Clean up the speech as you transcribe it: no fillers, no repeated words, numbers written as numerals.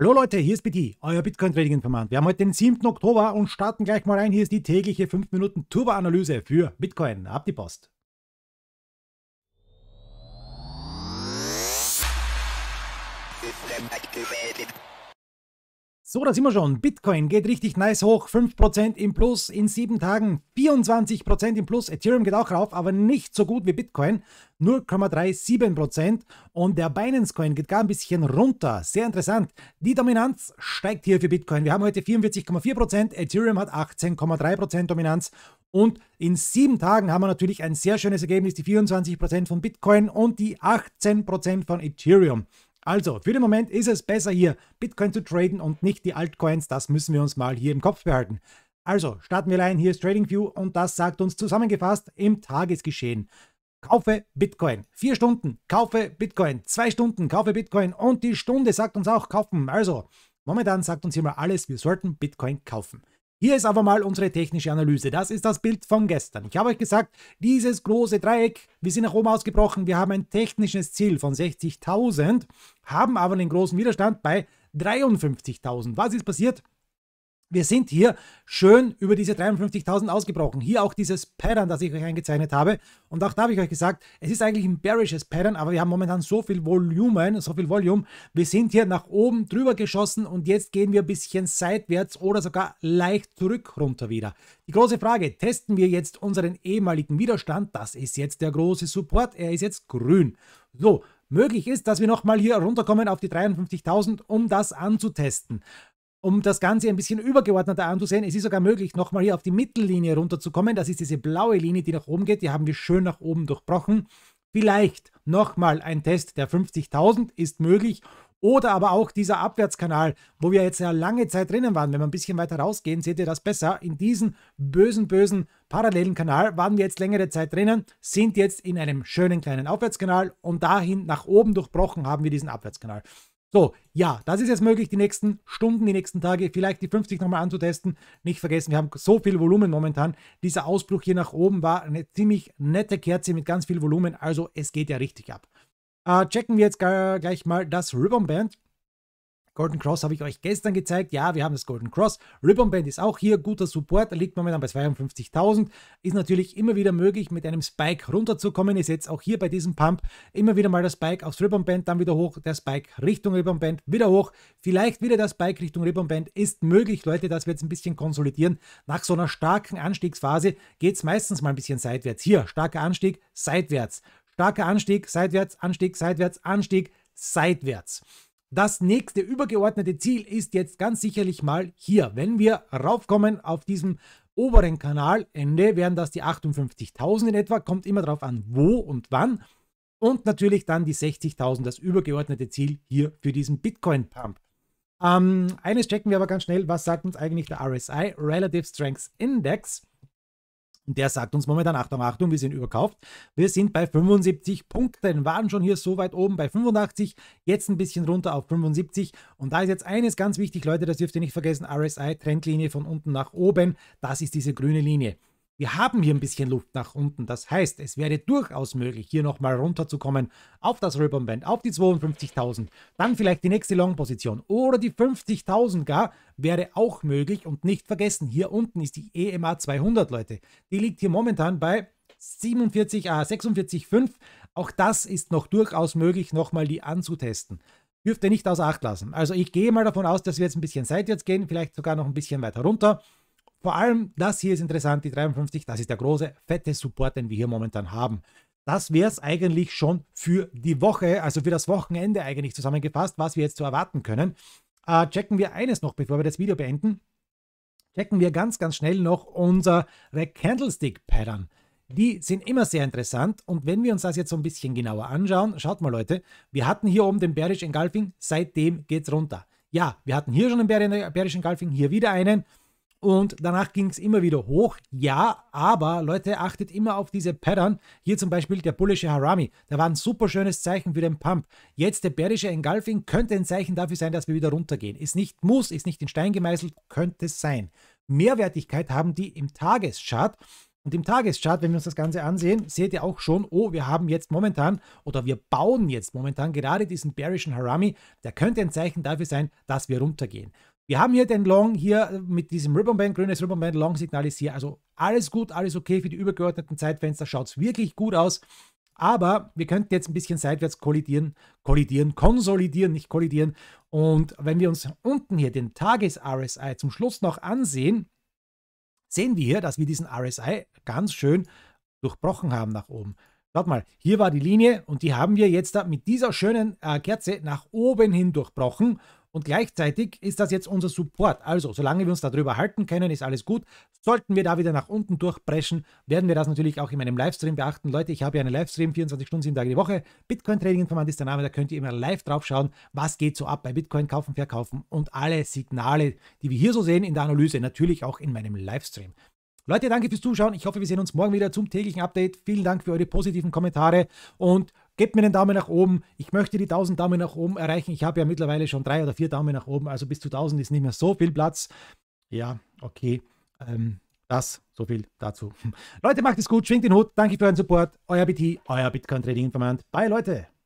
Hallo Leute, hier ist BT, euer Bitcoin-Trading-Informant. Wir haben heute den 7. Oktober und starten gleich mal rein. Hier ist die tägliche 5-Minuten-Turbo-Analyse für Bitcoin. Ab die Post. So, da sind wir schon. Bitcoin geht richtig nice hoch. 5% im Plus in 7 Tagen, 24% im Plus. Ethereum geht auch rauf, aber nicht so gut wie Bitcoin. 0,37%. Und der Binance Coin geht gar ein bisschen runter. Sehr interessant. Die Dominanz steigt hier für Bitcoin. Wir haben heute 44,4%. Ethereum hat 18,3% Dominanz. Und in 7 Tagen haben wir natürlich ein sehr schönes Ergebnis. Die 24% von Bitcoin und die 18% von Ethereum. Also, für den Moment ist es besser hier, Bitcoin zu traden und nicht die Altcoins. Das müssen wir uns mal hier im Kopf behalten. Also, starten wir rein. Hier ist Trading View und das sagt uns zusammengefasst im Tagesgeschehen. Kaufe Bitcoin. 4 Stunden, kaufe Bitcoin. 2 Stunden, kaufe Bitcoin. Und die Stunde sagt uns auch, kaufen. Also, momentan sagt uns hier mal alles, wir sollten Bitcoin kaufen. Hier ist aber mal unsere technische Analyse. Das ist das Bild von gestern. Ich habe euch gesagt, dieses große Dreieck, wir sind nach oben ausgebrochen, wir haben ein technisches Ziel von 60.000, haben aber einen großen Widerstand bei 53.000. Was ist passiert? Wir sind hier schön über diese 53.000 ausgebrochen. Hier auch dieses Pattern, das ich euch eingezeichnet habe. Und auch da habe ich euch gesagt, es ist eigentlich ein bearishes Pattern, aber wir haben momentan so viel Volumen, so viel Volume. Wir sind hier nach oben drüber geschossen und jetzt gehen wir ein bisschen seitwärts oder sogar leicht zurück runter wieder. Die große Frage, testen wir jetzt unseren ehemaligen Widerstand? Das ist jetzt der große Support, er ist jetzt grün. So, möglich ist, dass wir nochmal hier runterkommen auf die 53.000, um das anzutesten. Um das Ganze ein bisschen übergeordneter anzusehen, es ist sogar möglich, nochmal hier auf die Mittellinie runterzukommen. Das ist diese blaue Linie, die nach oben geht. Die haben wir schön nach oben durchbrochen. Vielleicht nochmal ein Test der 50.000 ist möglich. Oder aber auch dieser Abwärtskanal, wo wir jetzt ja lange Zeit drinnen waren. Wenn wir ein bisschen weiter rausgehen, seht ihr das besser. In diesem bösen parallelen Kanal waren wir jetzt längere Zeit drinnen, sind jetzt in einem schönen kleinen Aufwärtskanal und dahin nach oben durchbrochen haben wir diesen Abwärtskanal. So, ja, das ist jetzt möglich, die nächsten Stunden, die nächsten Tage, vielleicht die 50 nochmal anzutesten. Nicht vergessen, wir haben so viel Volumen momentan. Dieser Ausbruch hier nach oben war eine ziemlich nette Kerze mit ganz viel Volumen. Also es geht ja richtig ab. Checken wir jetzt gleich mal das Ribbon Band. Golden Cross habe ich euch gestern gezeigt. Ja, wir haben das Golden Cross. Ribbon Band ist auch hier guter Support. Liegt momentan bei 52.000. Ist natürlich immer wieder möglich, mit einem Spike runterzukommen. Ist jetzt auch hier bei diesem Pump immer wieder mal der Spike aufs Ribbon Band, dann wieder hoch. Der Spike Richtung Ribbon Band, wieder hoch. Vielleicht wieder der Spike Richtung Ribbon Band. Ist möglich, Leute, dass wir jetzt ein bisschen konsolidieren. Nach so einer starken Anstiegsphase geht es meistens mal ein bisschen seitwärts. Hier, starker Anstieg, seitwärts. Starker Anstieg, seitwärts, Anstieg, seitwärts, Anstieg, seitwärts. Das nächste übergeordnete Ziel ist jetzt ganz sicherlich mal hier. Wenn wir raufkommen auf diesem oberen Kanalende, wären das die 58.000 in etwa. Kommt immer darauf an, wo und wann. Und natürlich dann die 60.000, das übergeordnete Ziel hier für diesen Bitcoin-Pump. Eines checken wir aber ganz schnell. Was sagt uns eigentlich der RSI, Relative Strength Index? Der sagt uns momentan, Achtung, Achtung, wir sind überkauft. Wir sind bei 75 Punkten, waren schon hier so weit oben bei 85, jetzt ein bisschen runter auf 75. Und da ist jetzt eines ganz wichtig, Leute, das dürft ihr nicht vergessen, RSI, Trendlinie von unten nach oben, das ist diese grüne Linie. Wir haben hier ein bisschen Luft nach unten, das heißt, es wäre durchaus möglich, hier nochmal runterzukommen auf das Ribbon Band, auf die 52.000, dann vielleicht die nächste Long-Position oder die 50.000 gar, wäre auch möglich und nicht vergessen, hier unten ist die EMA 200, Leute, die liegt hier momentan bei 46,5, auch das ist noch durchaus möglich, nochmal die anzutesten. Dürft ihr nicht außer Acht lassen, also ich gehe mal davon aus, dass wir jetzt ein bisschen seitwärts gehen, vielleicht sogar noch ein bisschen weiter runter. Vor allem, das hier ist interessant, die 53, das ist der große, fette Support, den wir hier momentan haben. Das wäre es eigentlich schon für die Woche, also für das Wochenende eigentlich zusammengefasst, was wir jetzt zu erwarten können. Checken wir eines noch, bevor wir das Video beenden. Checken wir ganz, ganz schnell noch unsere Candlestick-Pattern. Die sind immer sehr interessant und wenn wir uns das jetzt so ein bisschen genauer anschauen, schaut mal Leute, wir hatten hier oben den Bearish Engulfing, seitdem geht es runter. Ja, wir hatten hier schon einen Bearish Engulfing, hier wieder einen. Und danach ging es immer wieder hoch. Ja, aber Leute, achtet immer auf diese Pattern. Hier zum Beispiel der bullische Harami. Da war ein super schönes Zeichen für den Pump. Jetzt der bearische Engulfing könnte ein Zeichen dafür sein, dass wir wieder runtergehen. Ist nicht muss, ist nicht in Stein gemeißelt, könnte sein. Mehrwertigkeit haben die im Tageschart. Und im Tageschart, wenn wir uns das Ganze ansehen, seht ihr auch schon, oh, wir haben jetzt momentan oder wir bauen jetzt momentan gerade diesen bearischen Harami. Der könnte ein Zeichen dafür sein, dass wir runtergehen. Wir haben hier den Long hier mit diesem Ribbon Band, grünes Ribbon Band, Long signalisiert. Also alles gut, alles okay für die übergeordneten Zeitfenster, schaut es wirklich gut aus. Aber wir könnten jetzt ein bisschen seitwärts konsolidieren. Und wenn wir uns unten hier den Tages-RSI zum Schluss noch ansehen, sehen wir hier, dass wir diesen RSI ganz schön durchbrochen haben nach oben. Schaut mal, hier war die Linie und die haben wir jetzt da mit dieser schönen Kerze nach oben hin durchbrochen. Und gleichzeitig ist das jetzt unser Support. Also, solange wir uns darüber halten können, ist alles gut. Sollten wir da wieder nach unten durchbrechen, werden wir das natürlich auch in meinem Livestream beachten. Leute, ich habe ja einen Livestream, 24 Stunden, 7 Tage die Woche. Bitcoin-Trading-Informant ist der Name, da könnt ihr immer live drauf schauen, was geht so ab bei Bitcoin, kaufen, verkaufen und alle Signale, die wir hier so sehen in der Analyse, natürlich auch in meinem Livestream. Leute, danke fürs Zuschauen. Ich hoffe, wir sehen uns morgen wieder zum täglichen Update. Vielen Dank für eure positiven Kommentare und gebt mir einen Daumen nach oben. Ich möchte die 1000 Daumen nach oben erreichen. Ich habe ja mittlerweile schon 3 oder 4 Daumen nach oben. Also bis zu 1000 ist nicht mehr so viel Platz. Ja, okay. So viel dazu. Leute, macht es gut. Schwingt den Hut. Danke für euren Support. Euer BT, euer Bitcoin-Trading-Informant. Bye, Leute.